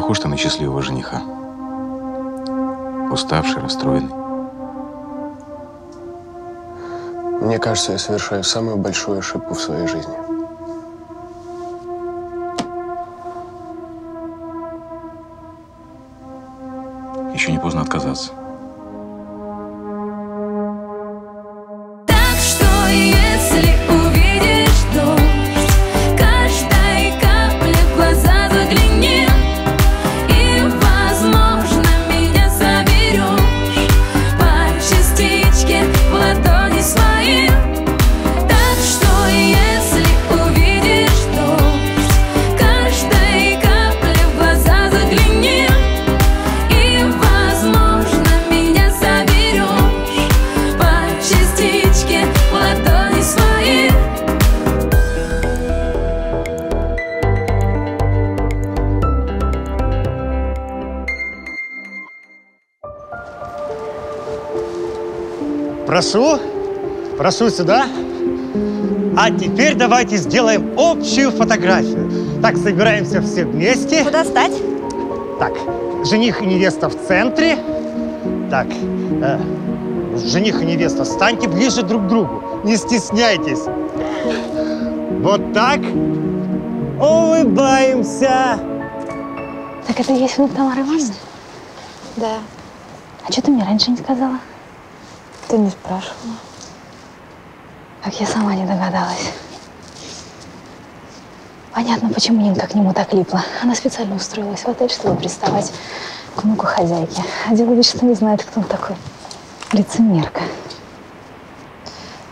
похож ты на счастливого жениха. Уставший, расстроенный. Мне кажется, я совершаю самую большую ошибку в своей жизни. Еще не поздно отказаться. Прошу, прошу сюда. А теперь давайте сделаем общую фотографию. Так, собираемся все вместе. Куда стать? Так, жених и невеста в центре. Так, жених и невеста, встаньте ближе друг к другу. Не стесняйтесь. Вот так. Улыбаемся. Так, это есть внук Тамары Ивановны? Да. А что ты мне раньше не сказала? Ты не спрашивала. Как я сама не догадалась. Понятно, почему Нинка к нему так липла. Она специально устроилась в отель, чтобы приставать к внуку хозяйки. А дело ведь, что не знает, кто он такой. Лицемерка.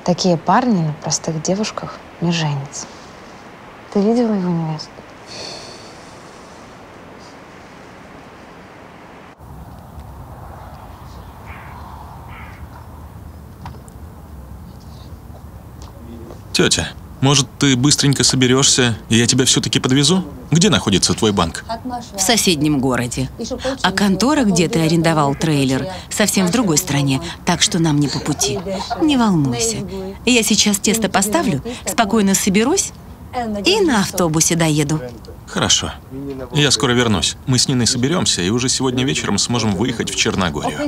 Такие парни на простых девушках не женятся. Ты видела его невесту? Тетя, может, ты быстренько соберешься, и я тебя все-таки подвезу? Где находится твой банк? В соседнем городе. А контора, где ты арендовал трейлер, совсем в другой стране, так что нам не по пути. Не волнуйся. Я сейчас тесто поставлю, спокойно соберусь и на автобусе доеду. Хорошо. Я скоро вернусь. Мы с Ниной соберемся, и уже сегодня вечером сможем выехать в Черногорию.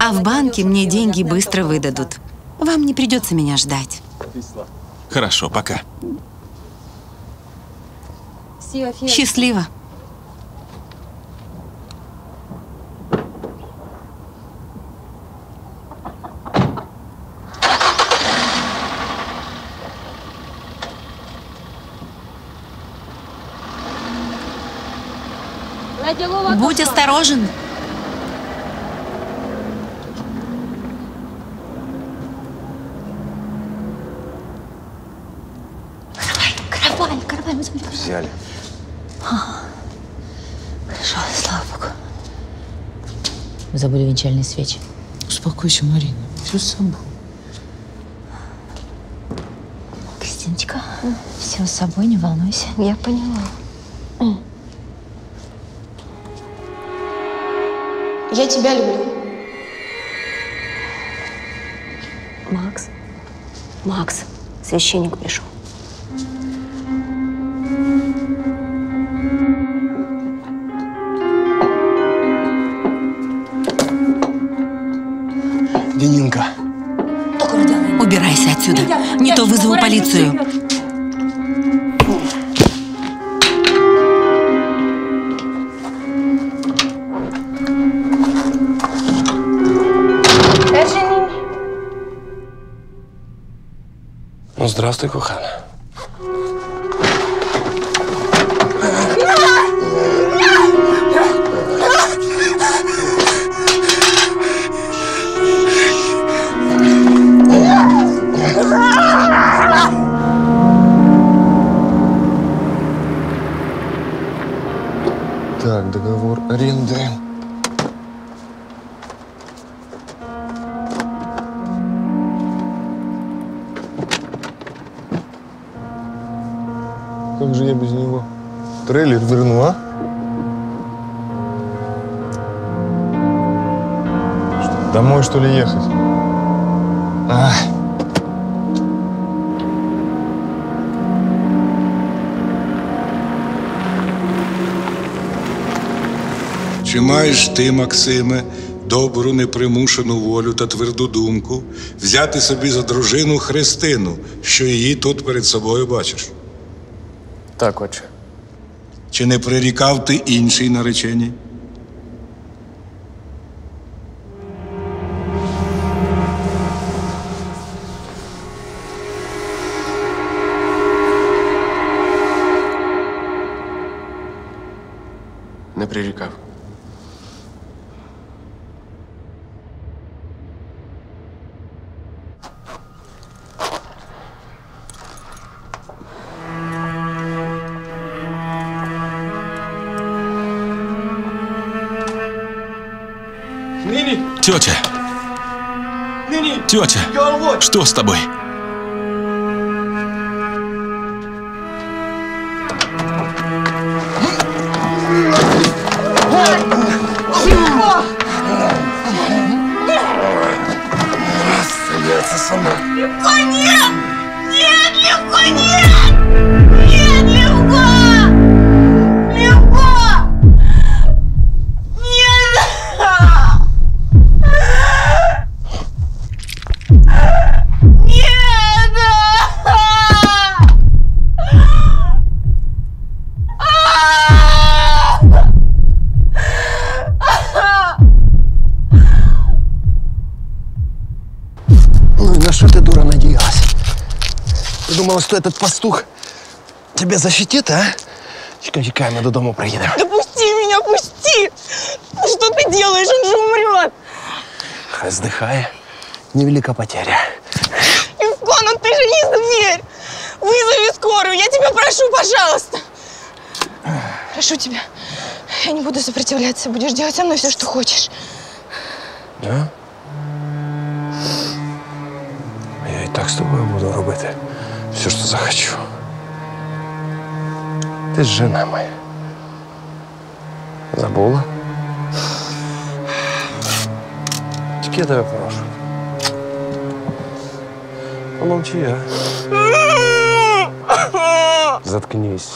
А в банке мне деньги быстро выдадут. Вам не придется меня ждать. Хорошо, пока. Счастливо. Будь осторожен. Взяли. Ага. Хорошо, слава богу. Забыли венчальные свечи. Успокойся, Марина. Все с собой. Кристиночка, все с собой, не волнуйся. Я поняла. Я тебя люблю. Макс. Макс, священник пришел. Нинка. Убирайся отсюда. Не то вызову полицию. Ну, здравствуй, кухарка. Что ли ехать? А. Чи маєш ти, Максиме, добру, непримушену волю та тверду думку взяти собі за дружину Христину, що її тут перед собою бачиш? Так, отче. Чи не прирікав ти іншій нареченій? Не прирікав. Тетя! Тетя! Что с тобой? Остается со мной. Левко, нет! Нет, Левко, нет! Нет, Левко! Левко! Думала, что этот пастух тебя защитит, а? Чекай, мы до дома проедем. Да пусти меня, пусти! Ну что ты делаешь? Он же умрет! Вздыхай. Невелика потеря. Ивко, ну ты же не зверь! Вызови скорую, я тебя прошу, пожалуйста! Прошу тебя, я не буду сопротивляться, будешь делать со мной все, что хочешь. Да? Я и так с тобой буду работать. Все, что захочу. Ты жена моя. Забыла? Чеки я тебя прошу. Помолчи, а? Заткнись.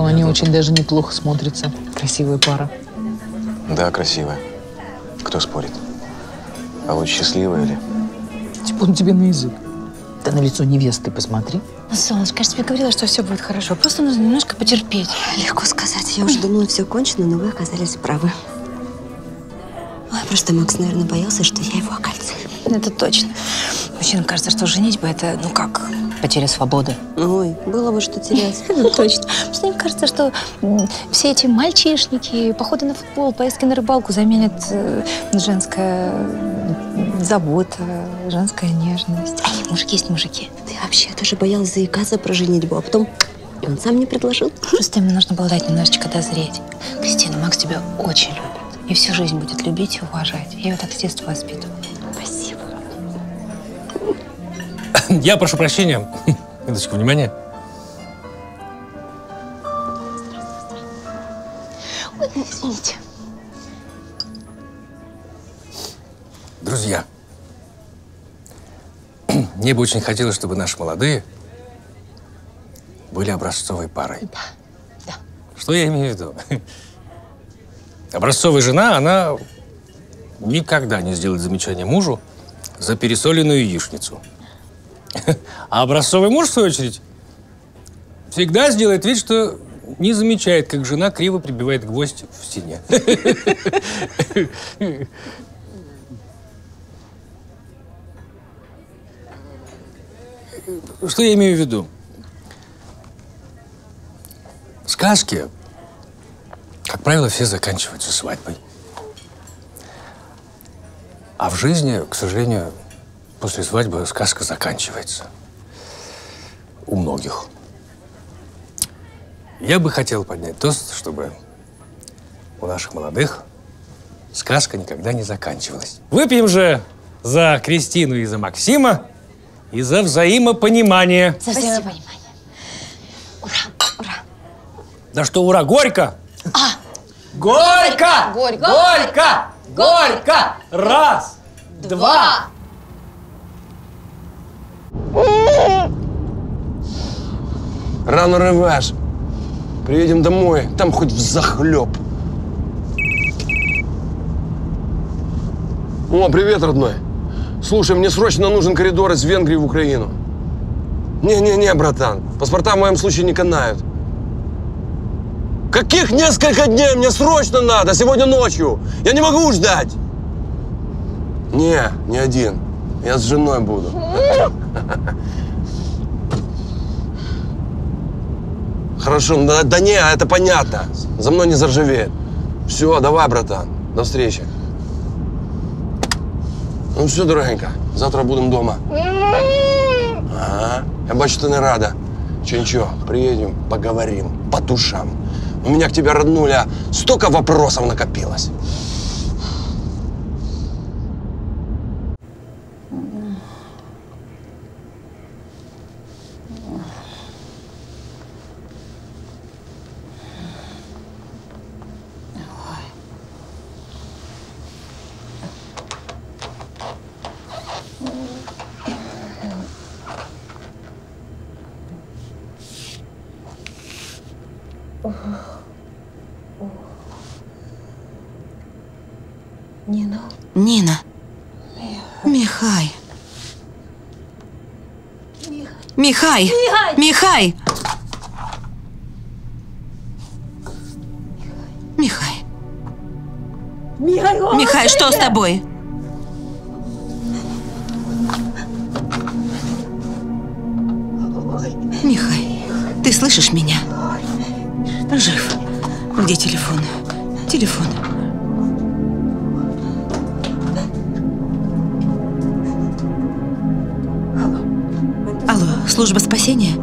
Они очень даже неплохо смотрятся. Красивая пара. Да, красивая. Кто спорит? А вот счастливая ли? Типа он тебе на язык. Да на лицо невесты посмотри. Ну, солнышко, я же тебе говорила, что все будет хорошо. Просто нужно немножко потерпеть. Легко сказать. Я уже думала, все кончено, но вы оказались правы. Ой, просто Макс, наверное, боялся, что я его окольцаю. Это точно. Мужчинам кажется, что женитьба это, ну как... Потеря свободы. Ой, было бы что терять. Точно. Мне кажется, что все эти мальчишники, походы на футбол, поездки на рыбалку заменят женская забота, женская нежность. А мужики есть мужики. Ты вообще даже боялась заикаться про женитьбу, а потом он сам мне предложил. Просто ему нужно было дать немножечко дозреть. Кристина, Макс тебя очень любит. И всю жизнь будет любить и уважать. Я его так с детства воспитывала. Спасибо. Я прошу прощения. Минуточку внимания. Ой, извините. Друзья, мне бы очень хотелось, чтобы наши молодые были образцовой парой. Да. Да. Что я имею в виду? Образцовая жена, она никогда не сделает замечания мужу за пересоленную яичницу. А образцовый муж, в свою очередь, всегда сделает вид, что не замечает, как жена криво прибивает гвоздь в стене. Что я имею в виду? Сказки, как правило, все заканчиваются свадьбой. А в жизни, к сожалению, после свадьбы сказка заканчивается. У многих. Я бы хотел поднять тост, чтобы у наших молодых сказка никогда не заканчивалась. Выпьем же за Кристину и за Максима, и за взаимопонимание. За взаимопонимание. Ура! Да что ура, горько! А. Горько! Горько! Горько! Горько! Раз, два! Рано рываешь. Приедем домой, там хоть взахлеб. О, привет, родной. Слушай, мне срочно нужен коридор из Венгрии в Украину. Не-не-не, братан, паспорта в моем случае не канают. Каких несколько дней? Мне срочно надо, сегодня ночью. Я не могу ждать. Не, не один. Я с женой буду. Хорошо, да не, это понятно. За мной не заржавеет. Все, давай, братан, до встречи. Ну все, дорогенька, завтра будем дома. Ага, я бачу, ты не рада. Че-ничего, приедем, поговорим, по душам. У меня к тебе, роднуля, столько вопросов накопилось. Нина. Михай. Михай. Михай. Михай. Михай, что с тобой? Михай, ты слышишь меня? Жив. Где телефон? Телефон. Служба спасения?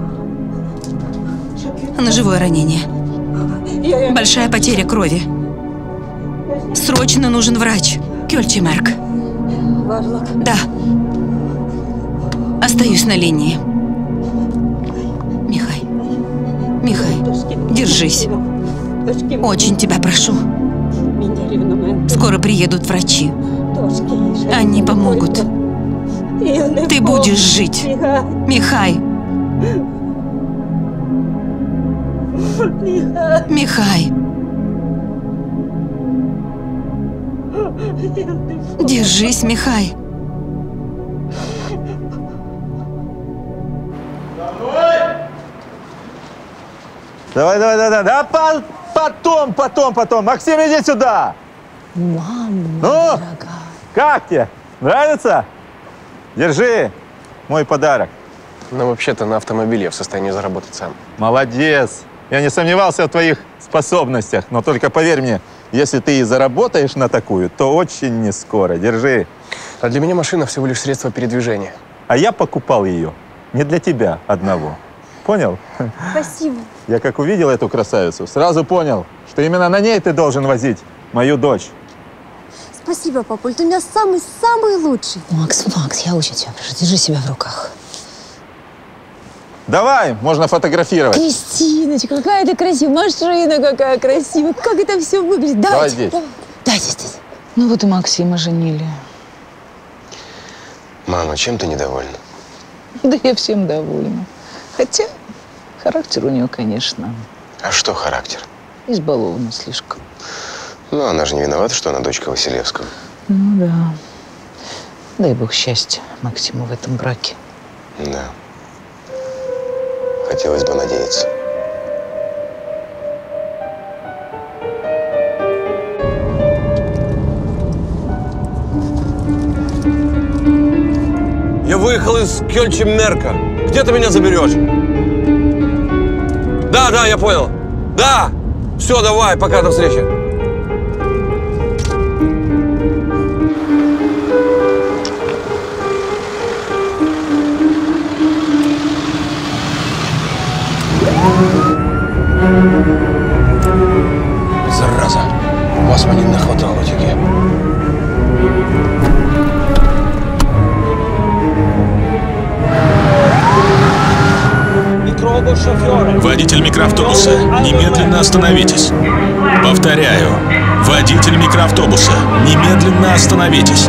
Ножевое ранение. Большая потеря крови. Срочно нужен врач. Кельчимерк. Да. Остаюсь на линии. Михай. Михай, держись. Очень тебя прошу. Скоро приедут врачи. Они помогут. Ты будешь жить. Михай. Михай. Держись, Михай. Давай, давай, давай, давай. Да, потом. Максим, иди сюда. Мама, ну, дорогая. Как тебе? Нравится? Держи мой подарок. Ну, вообще-то на автомобиле я в состоянии заработать сам. Молодец. Я не сомневался в твоих способностях. Но только поверь мне, если ты и заработаешь на такую, то очень не скоро. Держи. А для меня машина всего лишь средство передвижения. А я покупал ее не для тебя одного. Понял? Спасибо. Я как увидел эту красавицу, сразу понял, что именно на ней ты должен возить мою дочь. Спасибо, папуль, ты у меня самый-самый лучший. Макс, я очень тебя прошу, держи себя в руках. Давай, можно фотографировать. Кристиночка, какая ты красивая, машина какая красивая, как это все выглядит. Давай здесь. Давай здесь. Ну вот и Максима женили. Мама, чем ты недовольна? Да я всем довольна. Хотя характер у нее, конечно. А что характер? Избалована слишком. Ну, она же не виновата, что она дочка Василевского. Ну, да. Дай бог счастья Максиму в этом браке. Да. Хотелось бы надеяться. Я выехал из Кельчимерка. Где ты меня заберешь? Да, я понял. Да! Все, давай, пока, до встречи. Зараза, вас мне нахватало тяги. Микробы Водитель микроавтобуса, немедленно остановитесь. Повторяю, водитель микроавтобуса, немедленно остановитесь.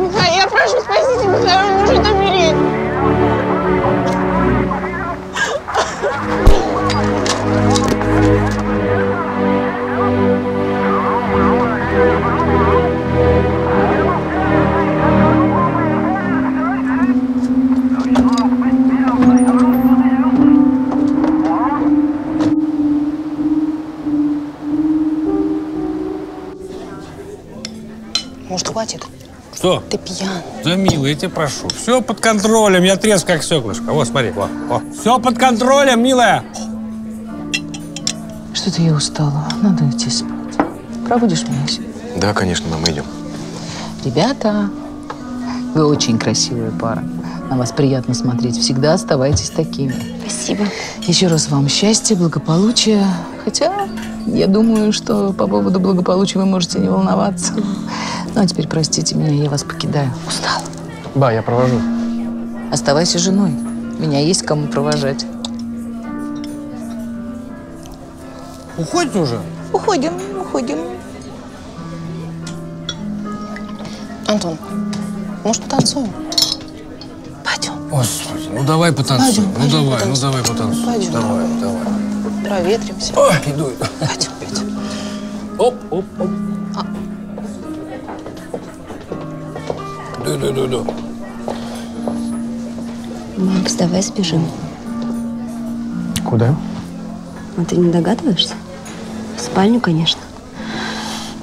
Михай, я прошу, спасите меня, он может умереть. Может, хватит? Что? Ты пьян. Да, милый, я тебя прошу. Все под контролем. Я трезв, как стеклышко. Вот, смотри. Во, во. Все под контролем, милая. Что-то я устала. Надо идти спать. Проводишь меня? Да, конечно, мама, идем. Ребята, вы очень красивая пара. На вас приятно смотреть. Всегда оставайтесь такими. Спасибо. Еще раз вам счастья, благополучия. Хотя, я думаю, что по поводу благополучия вы можете не волноваться. Ну, а теперь простите меня, я вас покидаю. Устала. Ба, я провожу. Оставайся женой. Меня есть кому провожать. Уходите уже? Уходим, уходим. Антон, может, потанцуем? Пойдем. Господи, ну давай потанцуем. Пойдем, ну давай, потанцуем. Ну давай потанцуем. Пойдем. Давай, давай. Проветримся. Ой, иду. Пойдем, пойдем. Оп, оп, оп. Иду. Макс, давай сбежим. Куда? А ты не догадываешься? В спальню, конечно.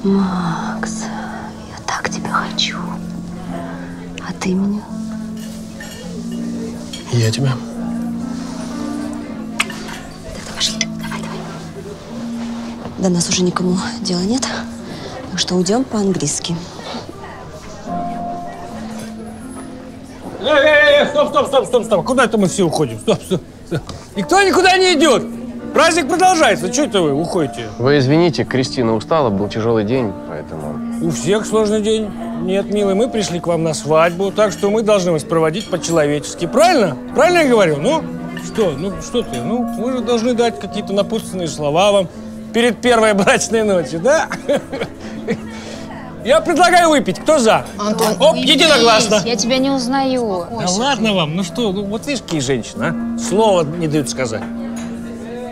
Макс, я так тебя хочу. А ты меня? Я тебя. Тогда пошли. Давай. До нас уже никому дела нет. Так что уйдем по-английски. Стоп. Куда это мы все уходим? Стоп. Никто никуда не идет. Праздник продолжается. Чего это вы уходите? Вы извините, Кристина устала, был тяжелый день, поэтому... У всех сложный день. Нет, милый, мы пришли к вам на свадьбу, так что мы должны вас проводить по-человечески. Правильно? Правильно я говорю? Ну, что ты? Ну, мы же должны дать какие-то напутственные слова вам перед первой брачной ночью, да? Я предлагаю выпить. Кто за? Антон, оп, единогласно. Я тебя не узнаю. Да ладно вам, ну что, ну вот видишь, какие женщины, а? Слова не дают сказать.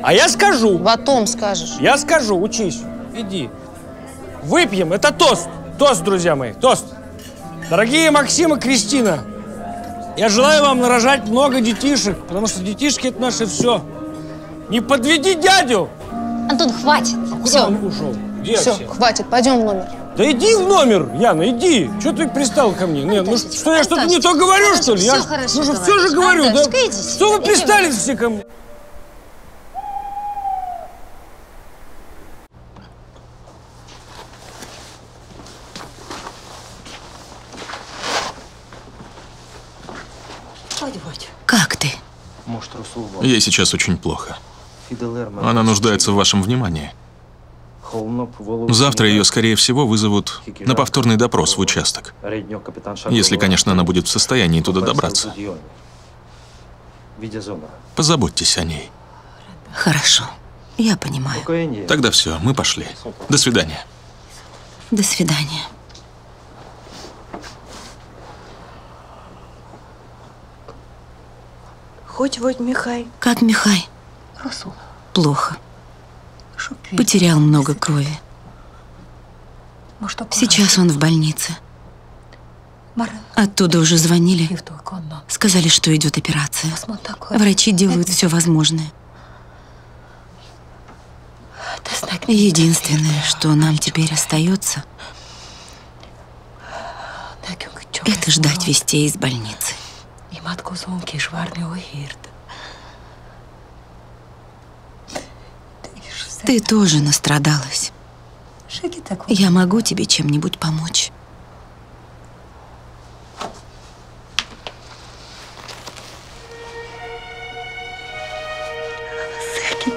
А я скажу. Потом скажешь. Я скажу, учись. Иди. Выпьем, это тост. Тост, друзья мои, тост. Дорогие Максим и Кристина, я желаю вам нарожать много детишек, потому что детишки – это наше все. Не подведи дядю. Антон, хватит. А все. Он ушел? Где все, все, хватит, пойдем в номер. Да иди в номер, Яна, иди. Чего ты пристал ко мне? Нет, ну что, я что-то не то говорю, что ли? Я все же говорю, да? Что вы пристали все ко мне? Как ты? Ей сейчас очень плохо. Она нуждается в вашем внимании. Завтра ее, скорее всего, вызовут на повторный допрос в участок. Если, конечно, она будет в состоянии туда добраться. Позаботьтесь о ней. Хорошо, я понимаю. Тогда все, мы пошли. До свидания. До свидания. Хоть вот Михай. Как Михай? Плохо. Потерял много крови. Сейчас он в больнице. Оттуда уже звонили. Сказали, что идет операция. Врачи делают все возможное. Единственное, что нам теперь остается, это ждать вестей из больницы. Ты тоже настрадалась. Я могу тебе чем-нибудь помочь.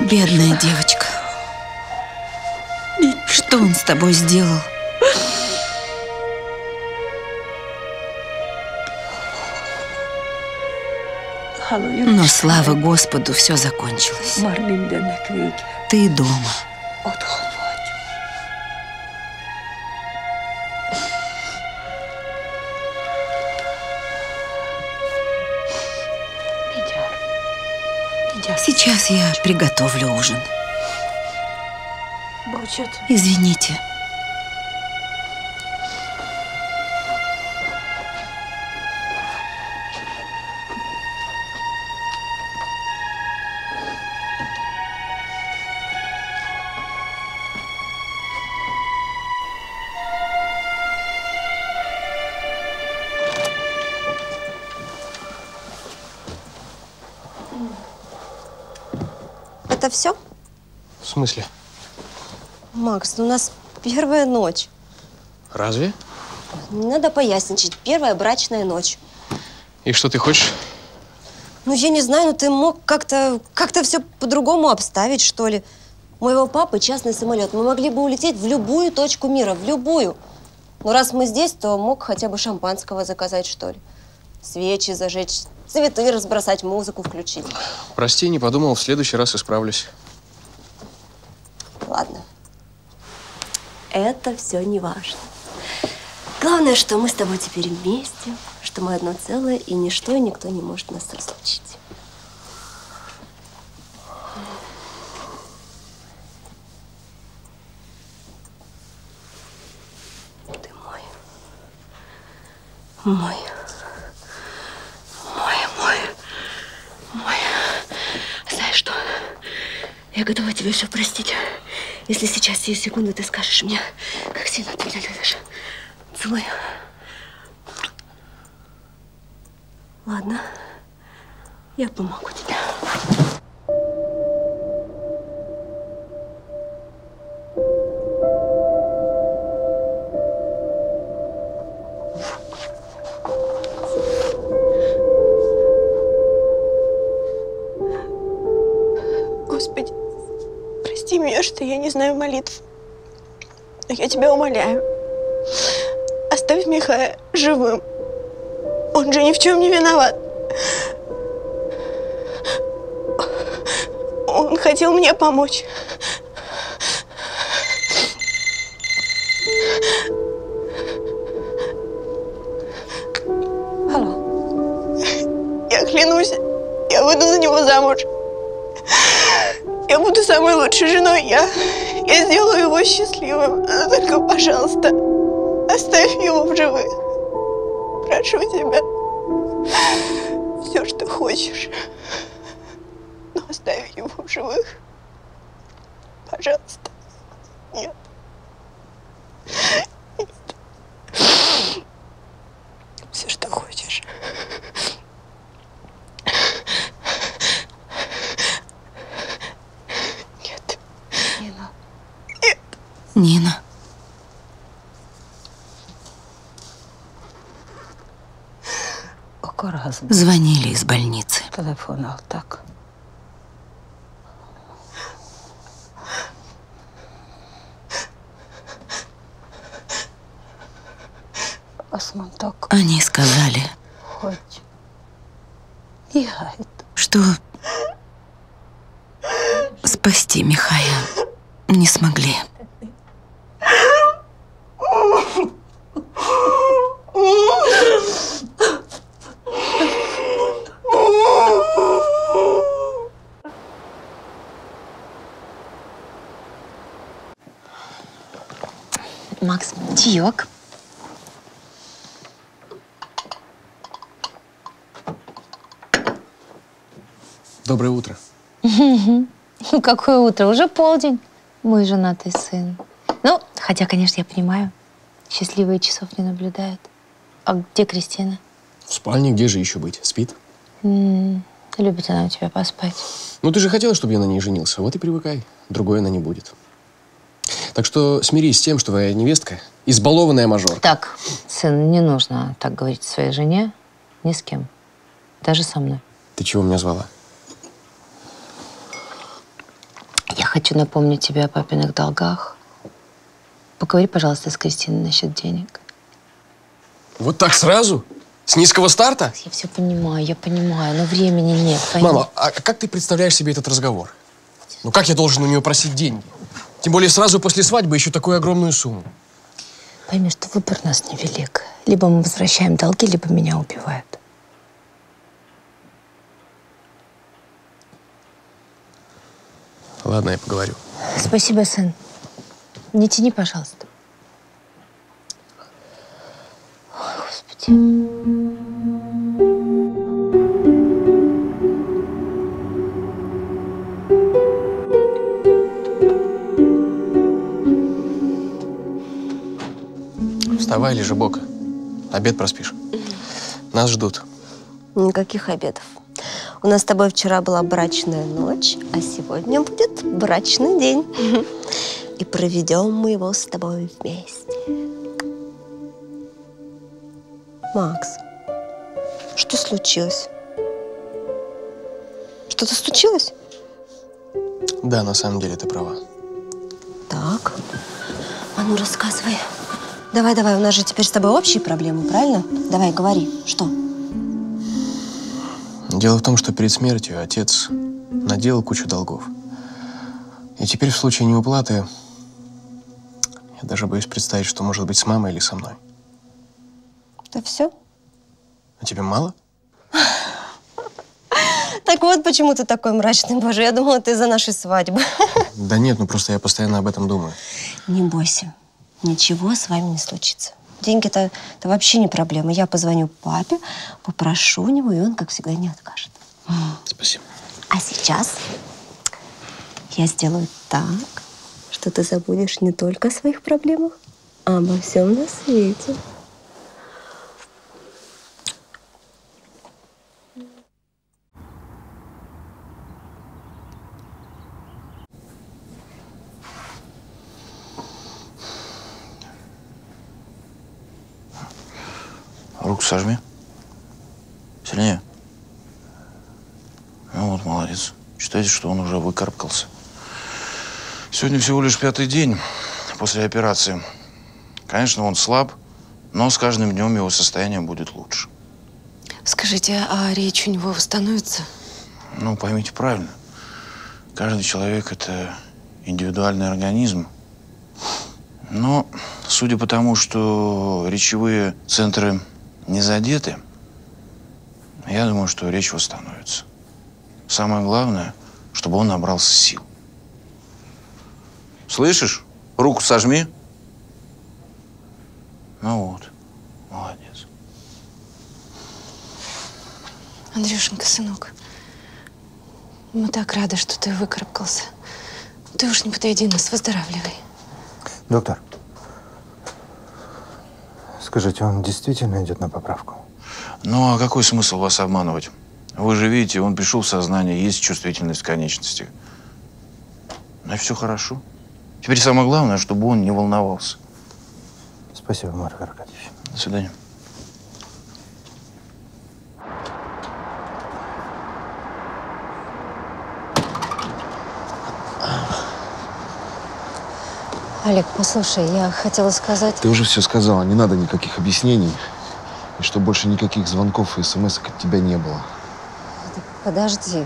Бедная девочка. Что он с тобой сделал? Но, слава Господу, все закончилось. Ты дома. Сейчас я приготовлю ужин. Извините. Это все? В смысле? Макс, у нас первая ночь. Разве? Не надо поясничать. Первая брачная ночь. И что ты хочешь? Ну, я не знаю, но ты мог как-то все по-другому обставить, что ли. У моего папы частный самолет. Мы могли бы улететь в любую точку мира, в любую. Но раз мы здесь, то мог хотя бы шампанского заказать, что ли. Свечи зажечь, цветы разбросать, музыку включить. Прости, не подумал, в следующий раз исправлюсь. Ладно. Это все не важно. Главное, что мы с тобой теперь вместе, что мы одно целое, и ничто и никто не может нас разлучить. Ты мой. Мой. Знаешь что? Я готова тебе все простить. Если сейчас, сию секунду, ты скажешь мне, как сильно ты меня любишь. Целую. Ладно, я помогу тебе. Что я не знаю молитв. Но я тебя умоляю, оставь Михая живым. Он же ни в чем не виноват. Он хотел мне помочь. Я клянусь, я выйду за него замуж. Я буду самой лучшей женой, я сделаю его счастливым. Но только, пожалуйста, оставь его в живых. Прошу тебя, все, что хочешь, но оставь его в живых. Пожалуйста, нет. Нет. Все, что хочешь. Нина. Звонили из больницы. Телефон вот так. Они сказали, что спасти Михая не смогли. Макс, чаек. Доброе утро. Ну, какое утро? Уже полдень. Мой женатый сын. Ну, хотя, конечно, я понимаю, счастливые часов не наблюдают. А где Кристина? В спальне, где же еще быть? Спит? Любит она у тебя поспать. Ну, ты же хотела, чтобы я на ней женился. Вот и привыкай. Другой она не будет. Так что смирись с тем, что твоя невестка избалованная мажорка. Так, сын, не нужно так говорить своей жене ни с кем. Даже со мной. Ты чего меня звала? Хочу напомнить тебе о папиных долгах. Поговори, пожалуйста, с Кристиной насчет денег. Вот так сразу? С низкого старта? Я все понимаю, но времени нет. Пойми. Мама, а как ты представляешь себе этот разговор? Ну как я должен у нее просить деньги? Тем более сразу после свадьбы еще такую огромную сумму. Пойми, что выбор у нас невелик. Либо мы возвращаем долги, либо меня убивают. Ладно, я поговорю. Спасибо, сын. Не тяни, пожалуйста. Ой, Господи. Вставай, лежи бок. Обед проспишь. Нас ждут. Никаких обедов. У нас с тобой вчера была брачная ночь, а сегодня будет брачный день. И проведем мы его с тобой вместе. Макс, что случилось? Что-то случилось? Да, на самом деле ты права. Так, а ну рассказывай. Давай, у нас же теперь с тобой общие проблемы, правильно? Давай, говори, что? Дело в том, что перед смертью отец наделал кучу долгов. И теперь в случае неуплаты я даже боюсь представить, что может быть с мамой или со мной. Это все? А тебе мало? Так вот почему ты такой мрачный, боже. Я думала, ты из-за нашей свадьбы. Да нет, ну просто я постоянно об этом думаю. Не бойся, ничего с вами не случится. Деньги-то вообще не проблема. Я позвоню папе, попрошу у него, и он, как всегда, не откажет. Спасибо. А сейчас я сделаю так, что ты забудешь не только о своих проблемах, а обо всем на свете. Руку сожми. Сильнее. Ну вот, молодец. Считайте, что он уже выкарабкался. Сегодня всего лишь 5-й день после операции. Конечно, он слаб, но с каждым днем его состояние будет лучше. Скажите, а речь у него восстановится? Ну, поймите правильно. Каждый человек – это индивидуальный организм. Но, судя по тому, что речевые центры не задеты, я думаю, что речь восстановится. Самое главное, чтобы он набрался сил. Слышишь? Руку сожми. Ну вот, молодец. Андрюшенька, сынок, мы так рады, что ты выкарабкался. Ты уж не подойди нас, выздоравливай. Доктор, скажите, он действительно идет на поправку? Ну, а какой смысл вас обманывать? Вы же видите, он пришел в сознание, есть чувствительность к конечностям. Значит, все хорошо. Теперь самое главное, чтобы он не волновался. Спасибо, Марк Аркадьевич. До свидания. Олег, послушай, я хотела сказать… Ты уже все сказала, не надо никаких объяснений. И что больше никаких звонков и смс-ок от тебя не было. Подожди.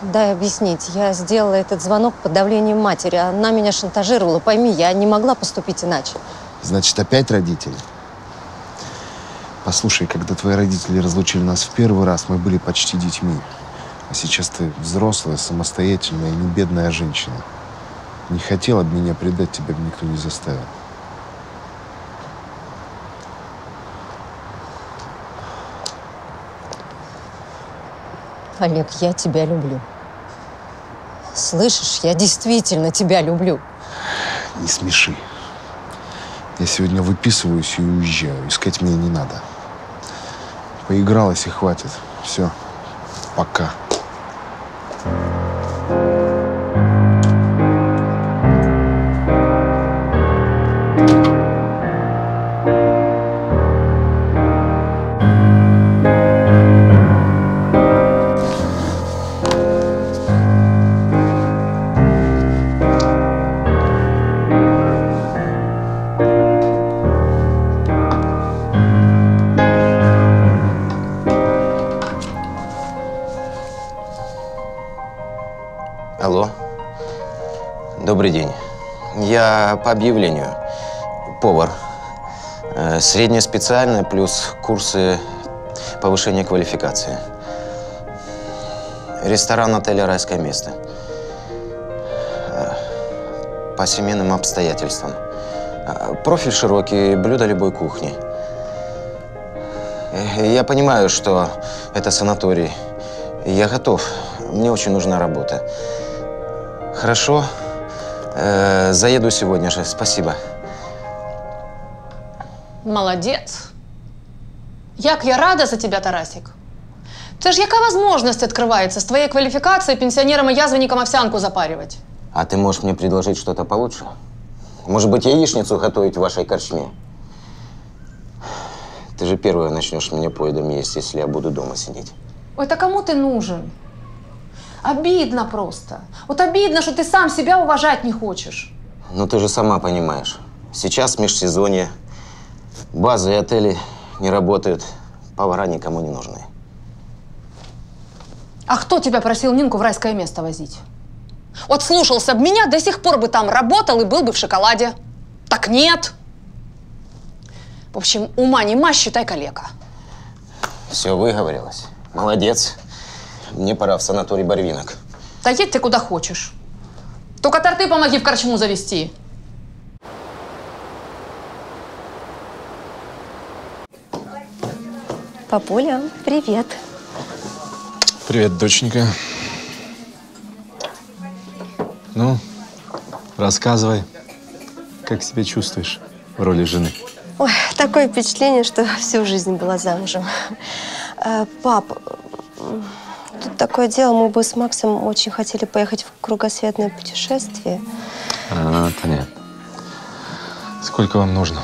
Дай объяснить. Я сделала этот звонок под давлением матери. Она меня шантажировала. Пойми, я не могла поступить иначе. Значит, опять родители? Послушай, когда твои родители разлучили нас в первый раз, мы были почти детьми. А сейчас ты взрослая, самостоятельная и не бедная женщина. Не хотела бы меня предать, тебя бы никто не заставил. Олег, я тебя люблю. Слышишь, я действительно тебя люблю. Не смеши. Я сегодня выписываюсь и уезжаю. Искать меня не надо. Поигралась и хватит. Все. Пока. Алло. Добрый день. Я по объявлению. Повар. Средняя специальная плюс курсы повышения квалификации. Ресторан отеля «Райское место». По семейным обстоятельствам. Профиль широкий, блюда любой кухни. Я понимаю, что это санаторий. Я готов. Мне очень нужна работа. Хорошо. Заеду сегодня же. Спасибо. Молодец. Як я рада за тебя, Тарасик. Це ж яка возможность открывается с твоей квалификацией пенсионерам и язвенникам овсянку запаривать? А ты можешь мне предложить что-то получше? Может быть, яичницу готовить в вашей корчме? Ты же первая начнешь меня поедом есть, если я буду дома сидеть. Ой, так кому ты нужен? Обидно просто. Вот обидно, что ты сам себя уважать не хочешь. Ну ты же сама понимаешь. Сейчас межсезонье, базы и отели не работают, повара никому не нужны. А кто тебя просил Нинку в «Райское место» возить? Вот слушался бы меня, до сих пор бы там работал и был бы в шоколаде. Так нет. В общем, ума не мажь, считай калека. Все, выговорилась. Молодец. Мне пора в санаторий Барвинок. Да едь ты куда хочешь. Только торты помоги в корчму завести. Папуля, привет. Привет, доченька. Ну, рассказывай, как себя чувствуешь в роли жены? Ой, такое впечатление, что всю жизнь была замужем. Пап, тут такое дело, мы бы с Максом очень хотели поехать в кругосветное путешествие. А, понятно. Сколько вам нужно?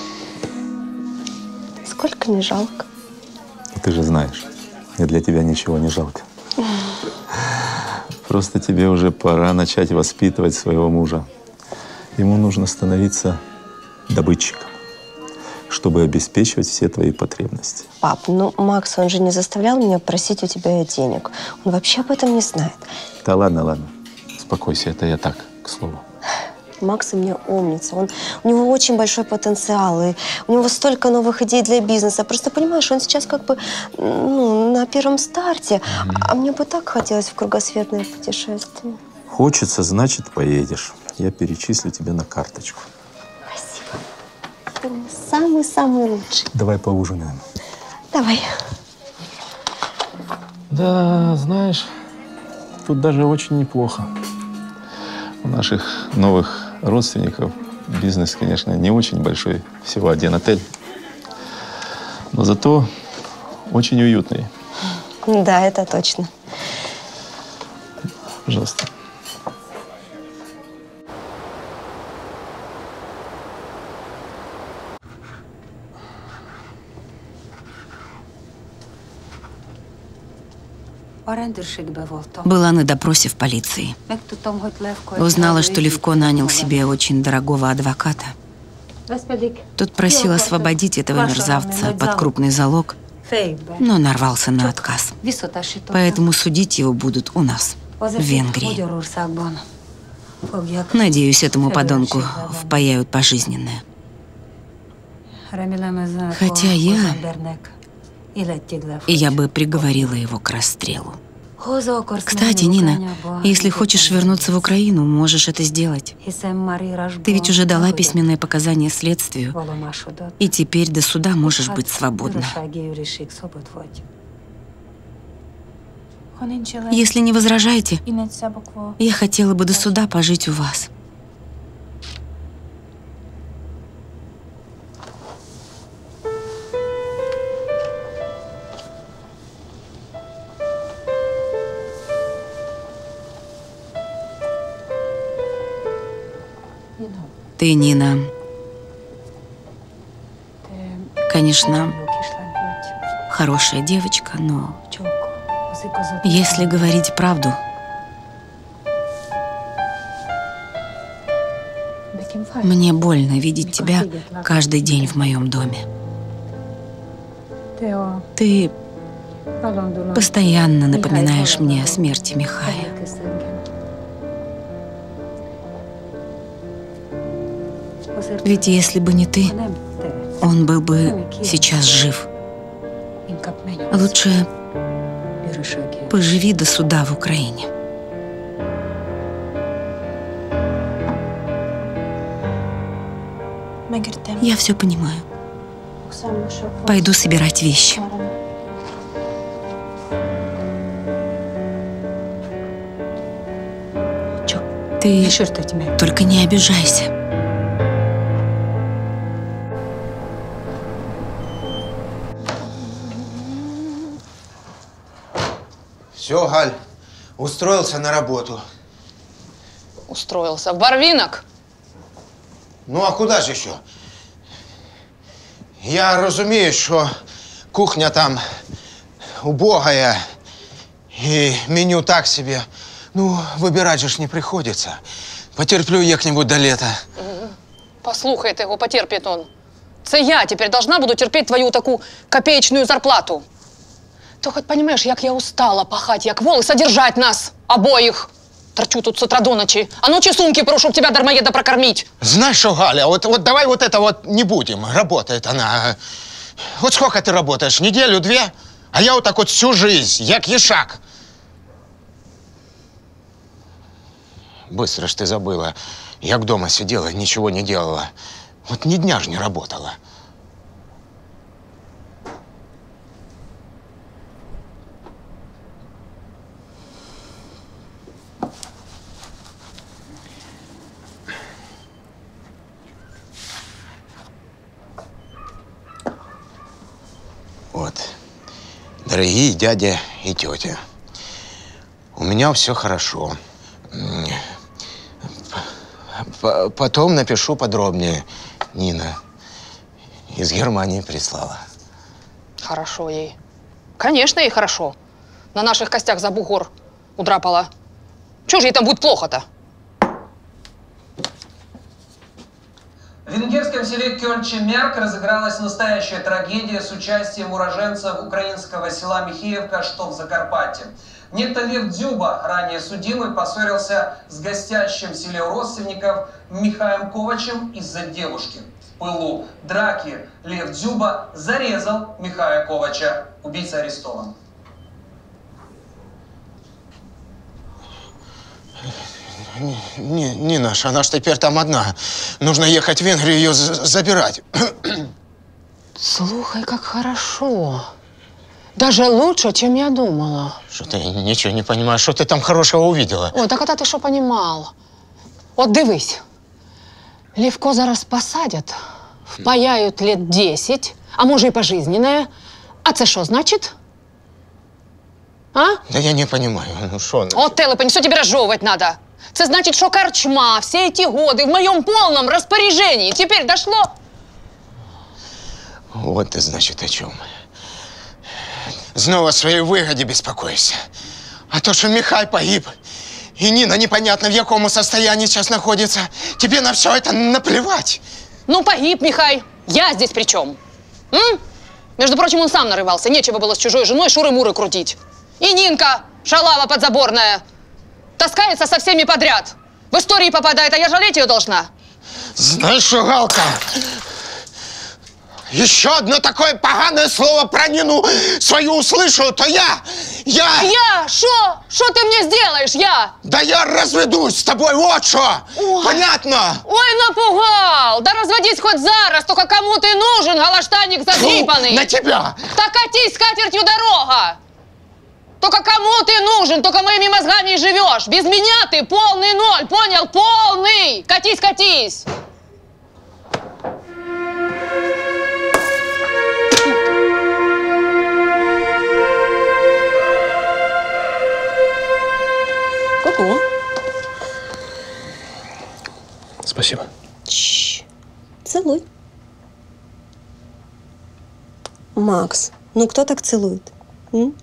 Сколько не жалко. Ты же знаешь, мне для тебя ничего не жалко. Просто тебе уже пора начать воспитывать своего мужа. Ему нужно становиться добытчиком, чтобы обеспечивать все твои потребности. Пап, ну Макс, он же не заставлял меня просить у тебя денег. Он вообще об этом не знает. Да ладно, ладно. Успокойся, это я так, к слову. Макс у меня умница. У него очень большой потенциал, и у него столько новых идей для бизнеса. Просто понимаешь, он сейчас как бы ну, на первом старте, а мне бы так хотелось в кругосветное путешествие. Хочется, значит, поедешь. Я перечислю тебе на карточку. Спасибо. Ты самый-самый лучший. Давай поужинаем. Давай. Да, знаешь, тут даже очень неплохо. У наших новых родственников бизнес, конечно, не очень большой, всего один отель, но зато очень уютный. Да, это точно. Пожалуйста. Была на допросе в полиции. Узнала, что Левко нанял себе очень дорогого адвоката. Тот просил освободить этого мерзавца под крупный залог, но нарвался на отказ. Поэтому судить его будут у нас, в Венгрии. Надеюсь, этому подонку впаяют пожизненное. Хотя я бы приговорила его к расстрелу. Кстати, Нина, если хочешь вернуться в Украину, можешь это сделать. Ты ведь уже дала письменные показания следствию, и теперь до суда можешь быть свободна. Если не возражаете, я хотела бы до суда пожить у вас. Ты, Нина, конечно, хорошая девочка, но если говорить правду, мне больно видеть тебя каждый день в моем доме. Ты постоянно напоминаешь мне о смерти Михая. Ведь если бы не ты, он был бы сейчас жив. Лучше поживи до суда в Украине. Я все понимаю. Пойду собирать вещи. Ты только не обижайся. Все, Галь, устроился на работу. Устроился. В Барвинок? Ну, а куда же еще? Я разумею, что кухня там убогая и меню так себе. Ну, выбирать же ж не приходится. Потерплю як-нибудь до лета. Послухай ты его, потерпит он. Це я теперь должна буду терпеть твою таку копеечную зарплату. Ты хоть понимаешь, як я устала пахать, як вол, и содержать нас обоих. Торчу тут с утра до ночи. А ночи сумки прошу, тебя дармоеда прокормить. Знаешь что, Галя, вот давай вот это вот не будем. Работает она. Вот сколько ты работаешь? Неделю-две? А я вот так вот всю жизнь, як ешак. Быстро ж ты забыла. Я дома сидела, ничего не делала. Вот ни дня ж не работала. Вот. Дорогие дядя и тетя, у меня все хорошо. Потом напишу подробнее. Нина из Германии прислала. Хорошо ей. Конечно, ей хорошо. На наших костях за бугор удрапала. Чего же ей там будет плохо-то? В венгерском селе Кенчемерк разыгралась настоящая трагедия с участием уроженцев украинского села Михеевка, что в Закарпатье. Некто Лев Дзюба, ранее судимый, поссорился с гостящим в селе родственников Михаем Ковичем из-за девушки. В пылу драки Лев Дзюба зарезал Михая Ковича. Убийца арестован. Не наша, она ж теперь там одна. Нужно ехать в Венгрию ее забирать. Слухай, как хорошо. Даже лучше, чем я думала. Что ты ничего не понимаешь, что ты там хорошего увидела? Ой, так это ты что понимал? Вот дивись, Левко зараз посадят, впаяют лет 10, а может и пожизненное. А це что значит? А? Да я не понимаю, ну что... О, телепень, все тебе разжевывать надо. Це значит, что корчма все эти годы в моем полном распоряжении. Теперь дошло... Вот ты, значит, о чем. Снова о своей выгоде беспокоишься. А то, что Михай погиб, и Нина непонятно в якому состоянии сейчас находится, тебе на все это наплевать. Ну, погиб Михай. Я здесь при чем? М? Между прочим, он сам нарывался. Нечего было с чужой женой шуры-муры крутить. И Нинка, шалава подзаборная, таскается со всеми подряд. В истории попадает, а я жалеть ее должна. Знаешь что, Галка? Еще одно такое поганое слово про Нину свою услышу, то я... Шо? Шо ты мне сделаешь, я? Да я разведусь с тобой, вот шо. Ой. Понятно? Ой, напугал. Да разводись хоть зараз, только кому ты нужен, галаштанник задрипанный. На тебя. Так катись с катертью дорога. Только кому ты нужен, только моими мозгами и живешь. Без меня ты полный ноль, понял? Полный. Катись, катись. Ку-ку. Спасибо. Чш. Целуй. Макс, ну кто так целует? М?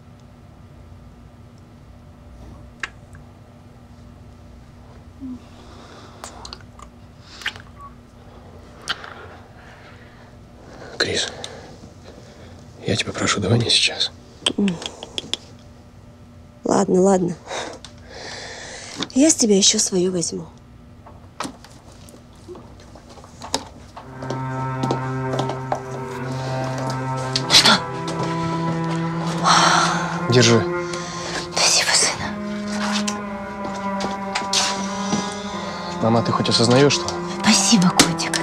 Крис, я тебя прошу, давай не сейчас. Ладно, ладно. Я с тебя еще свою возьму. Держи. Спасибо, сына. Мама, ты хоть осознаешь, что? Спасибо, котик.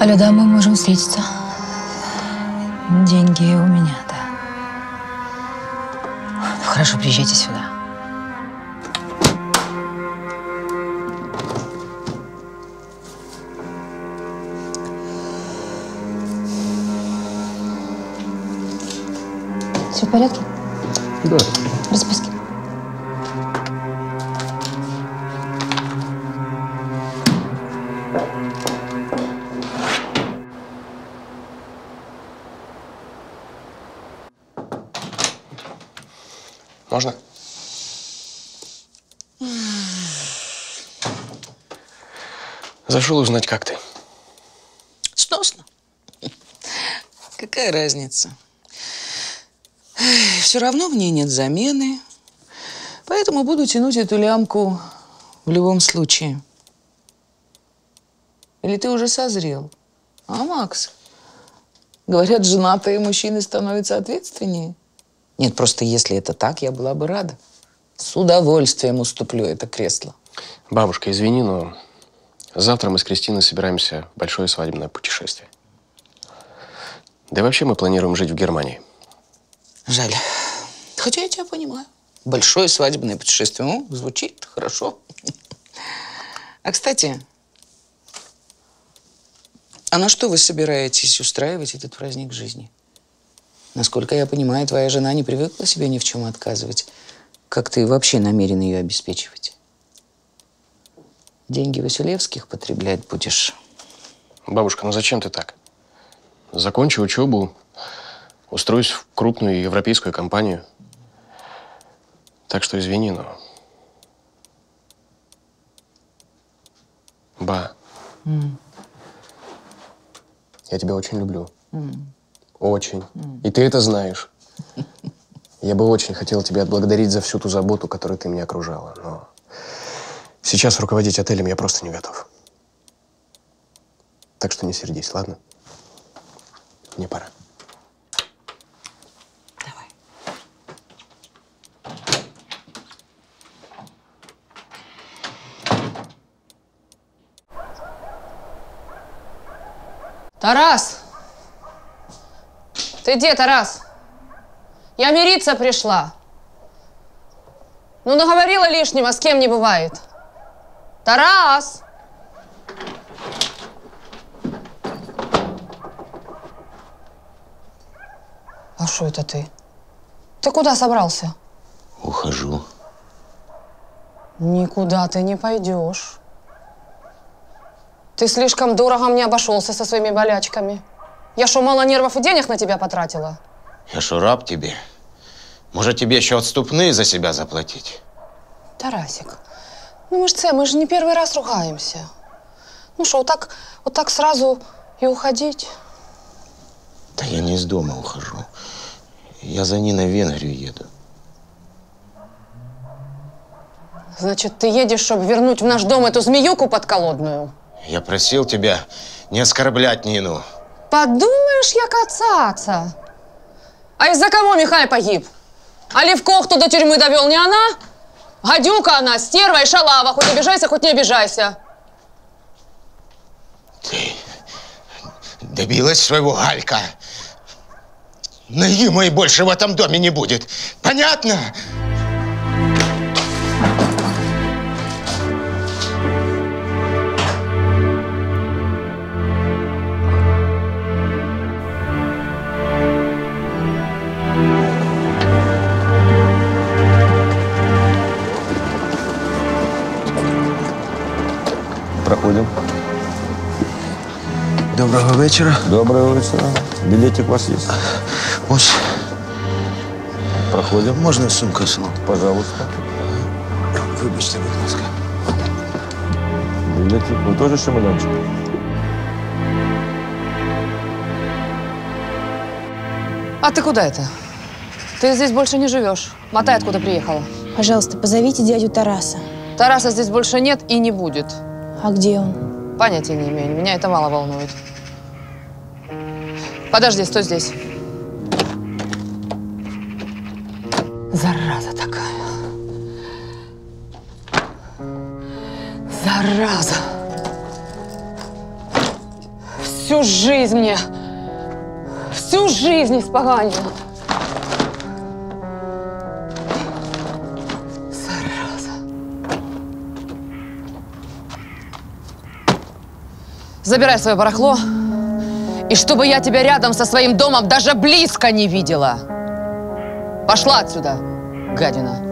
Алло, да, мы можем встретиться. Деньги у меня, да. Ну, хорошо, приезжайте сюда. Все в порядке? Да. Расписки. Можно? Зашел узнать, как ты. Сносно. Какая разница? Все равно в ней нет замены, поэтому буду тянуть эту лямку в любом случае. Или ты уже созрел? А, Макс? Говорят, женатые мужчины становятся ответственнее. Нет, просто если это так, я была бы рада. С удовольствием уступлю это кресло. Бабушка, извини, но завтра мы с Кристиной собираемся в большое свадебное путешествие. Да и вообще мы планируем жить в Германии. Жаль. Хотя я тебя понимаю. Большое свадебное путешествие. Ну, звучит хорошо. А, кстати, а на что вы собираетесь устраивать этот праздник жизни? Насколько я понимаю, твоя жена не привыкла себе ни в чем отказывать. Как ты вообще намерен ее обеспечивать? Деньги Василевских потреблять будешь? Бабушка, ну зачем ты так? Закончу учебу. Устроюсь в крупную европейскую компанию. Так что извини, но... Ба, я тебя очень люблю. Очень. И ты это знаешь. Я бы очень хотел тебя отблагодарить за всю ту заботу, которой ты меня окружала, но... Сейчас руководить отелем я просто не готов. Так что не сердись, ладно? Мне пора. Тарас! Ты где, Тарас? Я мириться пришла. Ну, наговорила лишнего, с кем не бывает. Тарас! А что это ты? Ты куда собрался? Ухожу. Никуда ты не пойдешь. Ты слишком дорого мне обошелся со своими болячками. Я шо, мало нервов и денег на тебя потратила? Я шо, раб тебе? Может, тебе еще отступные за себя заплатить? Тарасик, ну мы же не первый раз ругаемся. Ну шо, вот так сразу и уходить? Да я не из дома ухожу. Я за Ниной в Венгрию еду. Значит, ты едешь, чтобы вернуть в наш дом эту змеюку подколодную? Я просил тебя не оскорблять Нину. Подумаешь, я кацаца. А из-за кого Михай погиб? А Левко, кто до тюрьмы довел, не она? Гадюка она, стерва и шалава. Хоть обижайся, хоть не обижайся. Ты добилась своего, Галька. Ноги моей больше в этом доме не будет. Понятно? Проходим. Доброго вечера. Доброго вечера. Билетик у вас есть? Ось. Проходим. Можно в сумку, сынок? Пожалуйста. Выбачьте, будь ласка. Билетик. Вы тоже чемоданчик? А ты куда это? Ты здесь больше не живешь. Мотай, откуда приехала. Пожалуйста, позовите дядю Тараса. Тараса здесь больше нет и не будет. А где он? Понятия не имею. Меня это мало волнует. Подожди, стой здесь. Зараза такая. Зараза. Всю жизнь мне. Всю жизнь испоганила. Забирай свое барахло, и чтобы я тебя рядом со своим домом даже близко не видела. Пошла отсюда, гадина.